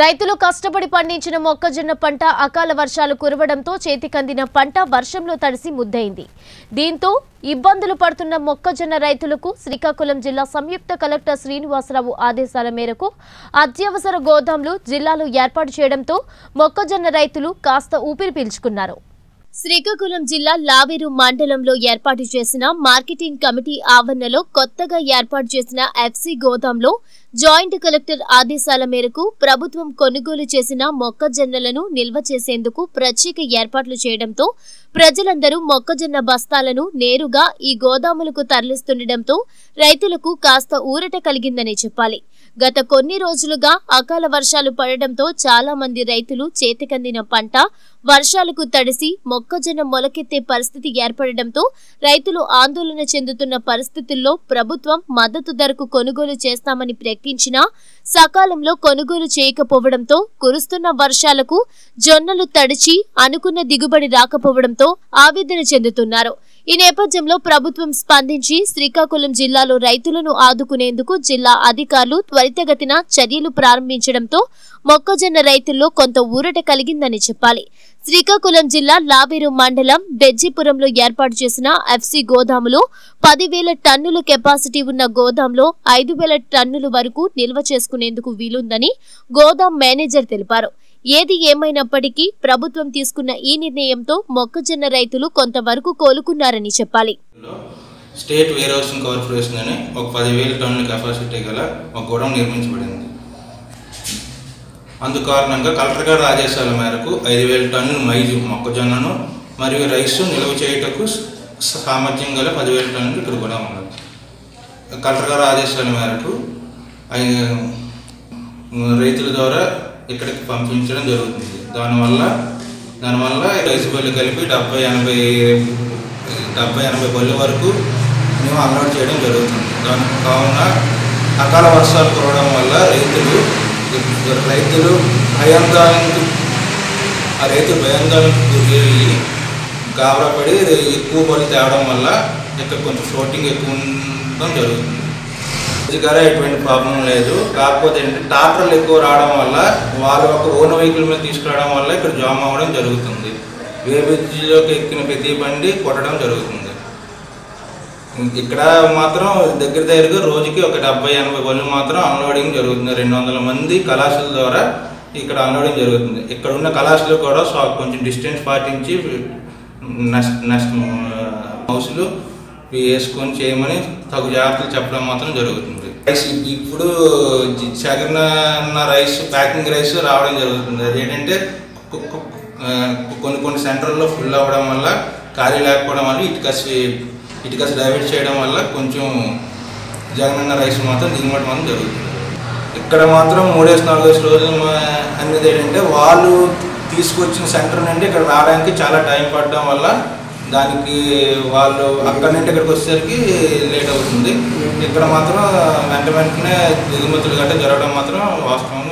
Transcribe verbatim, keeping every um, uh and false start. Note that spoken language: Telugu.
రైతులు కష్టపడి పండించిన మొక్కజొన్న పంట అకాల వర్షాలు కురవడంతో చేతికందిన పంట వర్షంలో తడిసి ముద్దయింది. దీంతో ఇబ్బందులు పడుతున్న మొక్కజొన్న రైతులకు శ్రీకాకుళం జిల్లా సంయుక్త కలెక్టర్ శ్రీనివాసరావు ఆదేశాల మేరకు అత్యవసర గోదాములు జిల్లాలో ఏర్పాటు చేయడంతో మొక్కజొన్న రైతులు కాస్త ఊపిరి పీల్చుకున్నారు. శ్రీకాకుళం జిల్లా లావేరు మండలంలో ఏర్పాటు చేసిన మార్కెటింగ్ కమిటీ ఆవరణలో కొత్తగా ఏర్పాటు చేసిన ఎఫ్సీ గోదాంలో జాయింట్ కలెక్టర్ ఆదేశాల మేరకు ప్రభుత్వం కొనుగోలు చేసిన మొక్కజొన్నలను నిల్వ చేసేందుకు ప్రత్యేక ఏర్పాట్లు చేయడంతో ప్రజలందరూ మొక్కజొన్న బస్తాలను నేరుగా ఈ గోదాములకు తరలిస్తుండటంతో రైతులకు కాస్త ఊరట కలిగిందనే చెప్పాలి. గత కొన్ని రోజులుగా అకాల వర్షాలు పడడంతో చాలా మంది రైతులు చేతికందిన పంట వర్షాలకు తడిసి మొక్కజొన్న మొలకెత్తే పరిస్థితి ఏర్పడడంతో రైతులు ఆందోళన చెందుతున్న పరిస్థితుల్లో ప్రభుత్వం మద్దతు ధరకు కొనుగోలు చేస్తామని ప్రకటించినా సకాలంలో కొనుగోలు చేయకపోవడంతో కురుస్తున్న వర్షాలకు జొన్నలు తడిచి అనుకున్న దిగుబడి రాకపోవడంతో ఆవేదన చెందుతున్నారు. ఈ నేపథ్యంలో ప్రభుత్వం స్పందించి శ్రీకాకుళం జిల్లాలో రైతులను ఆదుకునేందుకు జిల్లా అధికారులు త్వరితగతిన చర్యలు ప్రారంభించడంతో మొక్కజొన్న రైతుల్లో కొంత ఊరట కలిగిందని చెప్పాలి. శ్రీకాకుళం జిల్లా లావేరు మండలం బెజ్జిపురంలో ఏర్పాటు చేసిన ఎఫ్సీ గోదాములో పదివేల టన్నుల కెపాసిటీ ఉన్న గోదాంలో ఐదు వేల టన్నుల వరకు నిల్వ చేసుకునేందుకు వీలుందని గోదాం మేనేజర్ తెలిపారు. ఏది ఏమైనప్పటికీ ప్రభుత్వం తీసుకున్న ఈ నిర్ణయంతో మొక్కజొన్న రైతులు కొంతవరకు కోలుకున్నారని చెప్పాలి. స్టేట్ వేర్ హౌసింగ్ కార్పొరేషన్ అనే ఒక పదివేల టన్నుల కెపాసిటీ గల ఒక గోడౌన్ నిర్మించబడింది. అందుకు కారణంగా కలెక్టర్ గారి ఆదేశాల మేరకు ఐదు వేల టన్నుల మైజు మొక్కజొన్నను మరియు రైసు నిల్వ చేయుటకు సామర్థ్యం గల పదివేల టన్నులు ఇక్కడ కూడా ఉన్నది. కలెక్టర్ గారి ఆదేశాల మేరకు రైతుల ద్వారా ఇక్కడికి పంపించడం జరుగుతుంది. దానివల్ల దానివల్ల రైసు బళ్ళు కలిపి డెబ్బై ఎనభై డెబ్బై ఎనభై బళ్ళు వరకు మేము అన్లోడ్ చేయడం జరుగుతుంది. దాని కావున అకాల వర్షాలు కురవడం వల్ల రైతులు రైతులు భయాందోళనకు ఆ రైతులు భయాందోళనకు గురి గాబరాపడి ఎక్కువ బళ్ళు తేవడం వల్ల ఇక్కడ కొంచెం ఫ్లోటింగ్ ఎక్కువ ఉండడం జరుగుతుంది. రైతుగా ఎటువంటి ప్రాబ్లం లేదు. కాకపోతే ఏంటంటే ట్రాక్టర్లు ఎక్కువ రావడం వల్ల వాళ్ళు ఒక ఓన్ వెహికల్ మీద తీసుకురావడం వల్ల ఇక్కడ జామ్ అవ్వడం జరుగుతుంది. వేబిజిలోకి ఎక్కిన ప్రతి బండి కొట్టడం జరుగుతుంది. ఇక్కడ మాత్రం దగ్గర దగ్గరగా రోజుకి ఒక డెబ్బై ఎనభై బళ్ళు మాత్రం అన్లోడింగ్ జరుగుతుంది. రెండు వందల మంది కళాశాల ద్వారా ఇక్కడ అన్లోడింగ్ జరుగుతుంది. ఇక్కడ ఉన్న కళాశాలలు కూడా కొంచెం డిస్టెన్స్ పాటించి నష్ట నష్ట హౌసులు వేసుకొని చేయమని తగు జాగ్రత్తలు చెప్పడం మాత్రం జరుగుతుంది. రైస్ ఇప్పుడు చగరన్న రైస్ ప్యాకింగ్ రైస్ రావడం జరుగుతుంది. అదేంటంటే కొన్ని కొన్ని సెంటర్లో ఫుల్ అవ్వడం వల్ల ఖాళీ లేకపోవడం వల్ల ఇటుకసి ఇటుకసి డైవర్ట్ చేయడం వల్ల కొంచెం జగనన్న రైస్ మాత్రం దిగుబడి మాత్రం జరుగుతుంది. ఇక్కడ మాత్రం మూడేసి నాలుగేసి రోజులు అనేది ఏంటంటే వాళ్ళు తీసుకొచ్చిన సెంటర్ నుండి ఇక్కడ రావడానికి చాలా టైం పడడం వల్ల దానికి వాళ్ళు అక్కడి నుండి ఇక్కడికి వచ్చేసరికి లేట్ అవుతుంది. ఇక్కడ మాత్రం వెంట వెంటనే దిగుమతులు గట్రా జరగడం మాత్రం వాస్తవం.